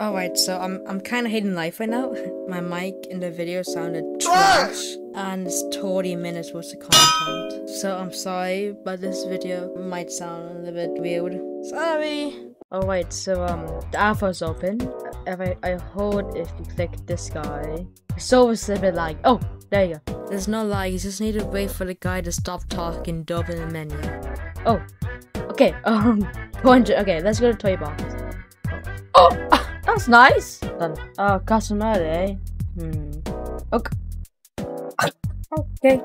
Alright, so I'm kind of hating life right now. My mic in the video sounded trash, and it's 20 minutes worth of content. So I'm sorry, but this video might sound a little bit weird. Sorry! Alright, so the alpha is open. I hold if you click this guy. So it's a bit laggy. Oh, there you go. There's no lag, you just need to wait for the guy to stop talking to open the menu. Oh, okay, okay, let's go to toy box. Oh! That's nice! Done. Oh, customer, eh? Okay. Okay.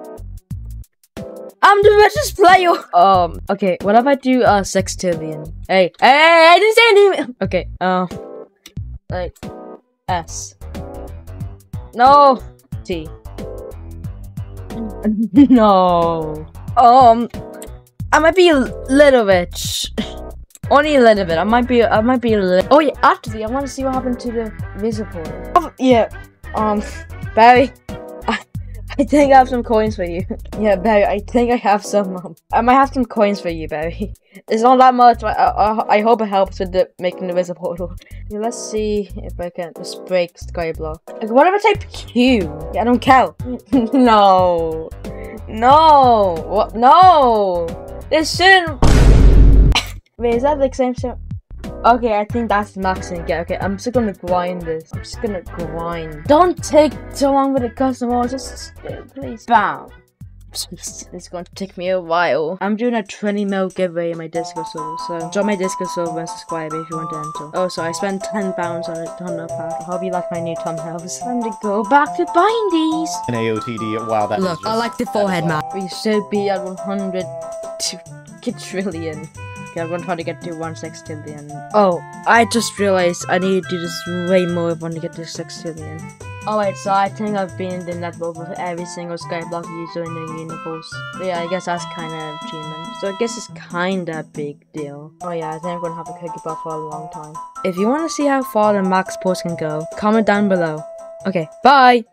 I'm the richest player! Okay, what if I do, sextillion? Hey, hey, I didn't say anything! Okay, like, S. No! T. No. I might be a little rich. Only a little bit. I might be a little. Oh yeah, actually, I want to see what happened to the visa portal. Oh yeah, Barry, I think I have some coins for you. Yeah, Barry, I think I have some. I might have some coins for you, Barry. It's not that much, but I hope it helps with making the visa portal. Yeah, let's see if I can just break skyblock. Like, what if I type Q? Yeah, I don't care. No, no, what? No, this shouldn't. Wait, is that the same shit? Okay, I think that's maxing. Yeah, okay, I'm just gonna grind this. I'm just gonna grind. Don't take so long with the customer, just please. Bam. It's gonna take me a while. I'm doing a 20 mil giveaway in my Discord server, so join my Discord server and subscribe if you want to enter. Also, I spent £10 on a thumbnail pack. I hope you like my new thumbnails. Time to go back to bindies. An aotd. Wow, that look, I like the forehead map. We should be at 100 trillion. Okay, I'm gonna try to get to 1 sextillion. Oh, I just realized I need to do this way more if I want to get to 6 trillion. Alright, so I think I've been in the network with every single skyblock user in the universe. But yeah, I guess that's kind of an achievement. So I guess it's kind of a big deal. Oh yeah, I think I'm gonna have a cookie bar for a long time. If you want to see how far the max post can go, comment down below. Okay, bye!